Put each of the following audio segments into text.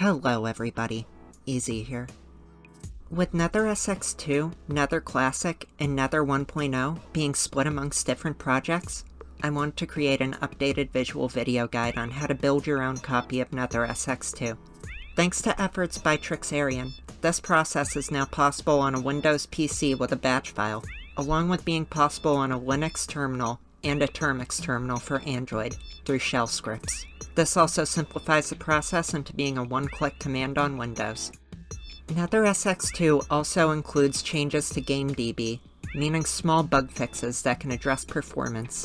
Hello everybody, Easy here. With AetherSX2, Nether Classic, and Nether 1.0 being split amongst different projects, I wanted to create an updated visual video guide on how to build your own copy of AetherSX2. Thanks to efforts by Trixarian, this process is now possible on a Windows PC with a batch file, along with being possible on a Linux terminal and a Termux terminal for Android through shell scripts. This also simplifies the process into being a one-click command on Windows. AetherSX2 also includes changes to GameDB, meaning small bug fixes that can address performance,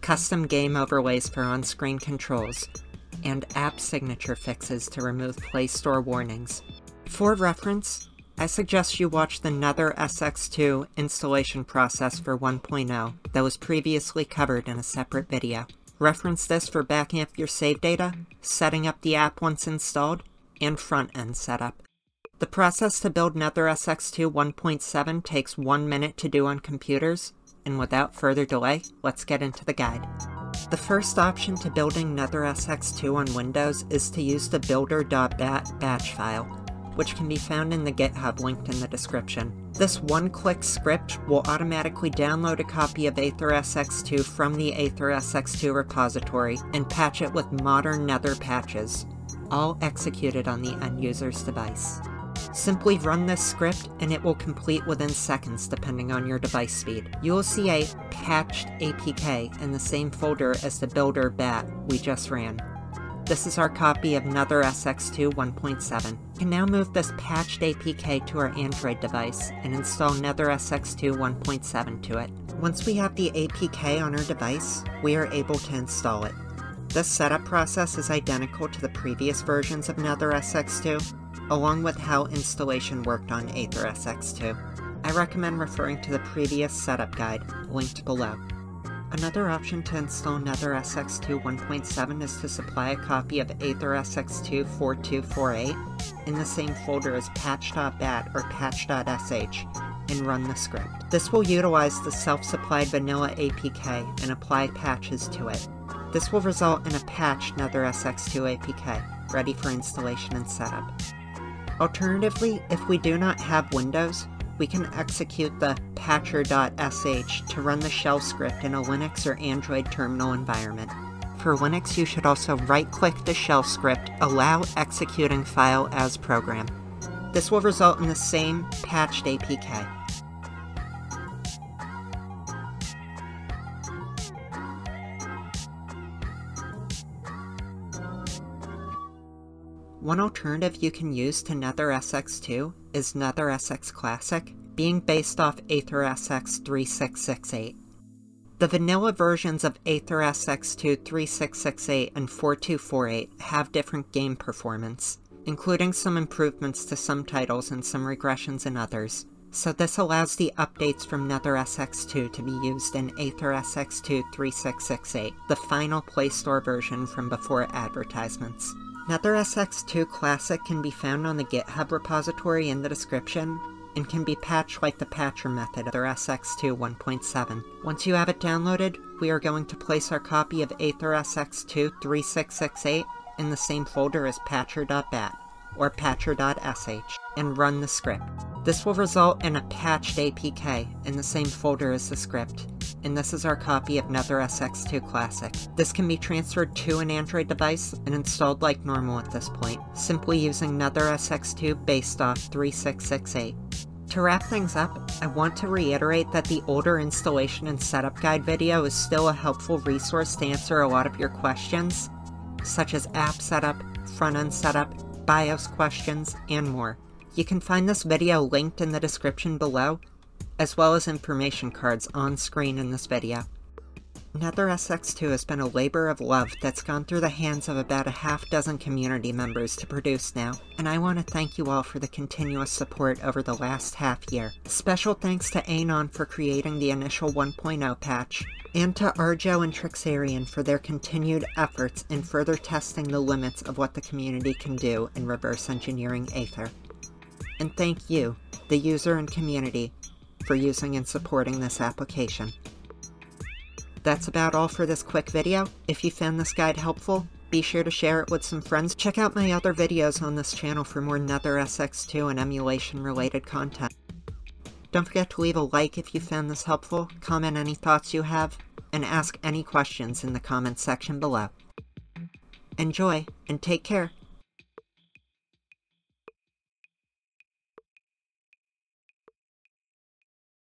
custom game overlays for on-screen controls, and app signature fixes to remove Play Store warnings. For reference, I suggest you watch the AetherSX2 installation process for 1.0 that was previously covered in a separate video. Reference this for backing up your save data, setting up the app once installed, and front-end setup. The process to build AetherSX2 1.7 takes 1 minute to do on computers, and without further delay, let's get into the guide. The first option to building AetherSX2 on Windows is to use the builder.bat batch file, which can be found in the GitHub linked in the description. This one-click script will automatically download a copy of AetherSX2 from the AetherSX2 repository and patch it with modern Nether patches, all executed on the end user's device. Simply run this script and it will complete within seconds depending on your device speed. You will see a patched APK in the same folder as the builder.bat we just ran. This is our copy of AetherSX2 1.7. We can now move this patched APK to our Android device and install AetherSX2 1.7 to it. Once we have the APK on our device, we are able to install it. This setup process is identical to the previous versions of AetherSX2, along with how installation worked on AetherSX2. I recommend referring to the previous setup guide, linked below. Another option to install AetherSX2 1.7 is to supply a copy of AetherSX2 4248 in the same folder as patch.bat or patch.sh and run the script. This will utilize the self-supplied vanilla APK and apply patches to it. This will result in a patched AetherSX2 APK, ready for installation and setup. Alternatively, if we do not have Windows, we can execute the patcher.sh to run the shell script in a Linux or Android terminal environment. For Linux, you should also right-click the shell script, allow executing file as program. This will result in the same patched APK. One alternative you can use to AetherSX2 is AetherSX Classic, being based off AetherSX 3668. The vanilla versions of AetherSX2 3668 and 4248 have different game performance, including some improvements to some titles and some regressions in others, so this allows the updates from AetherSX2 to be used in AetherSX2 3668, the final Play Store version from before advertisements. AetherSX2 Classic can be found on the GitHub repository in the description, and can be patched like the patcher method of AetherSX2 1.7. Once you have it downloaded, we are going to place our copy of AetherSX2 3668 in the same folder as patcher.bat or patcher.sh, and run the script. This will result in a patched APK in the same folder as the script, and this is our copy of AetherSX2 Classic. This can be transferred to an Android device and installed like normal at this point, simply using AetherSX2 based off 3668. To wrap things up, I want to reiterate that the older installation and setup guide video is still a helpful resource to answer a lot of your questions, such as app setup, front-end setup, BIOS questions, and more. You can find this video linked in the description below, as well as information cards on screen in this video. AetherSX2 has been a labor of love that's gone through the hands of about a half-dozen community members to produce now, and I want to thank you all for the continuous support over the last half year. Special thanks to Anon for creating the initial 1.0 patch, and to Arjo and Trixarian for their continued efforts in further testing the limits of what the community can do in reverse engineering Aether. And thank you, the user and community, for using and supporting this application. That's about all for this quick video. If you found this guide helpful, Be sure to share it with some friends. Check out my other videos on this channel for more NetherSX2 and emulation-related content. Don't forget to leave a like if you found this helpful, comment any thoughts you have, and ask any questions in the comments section below. Enjoy, and take care!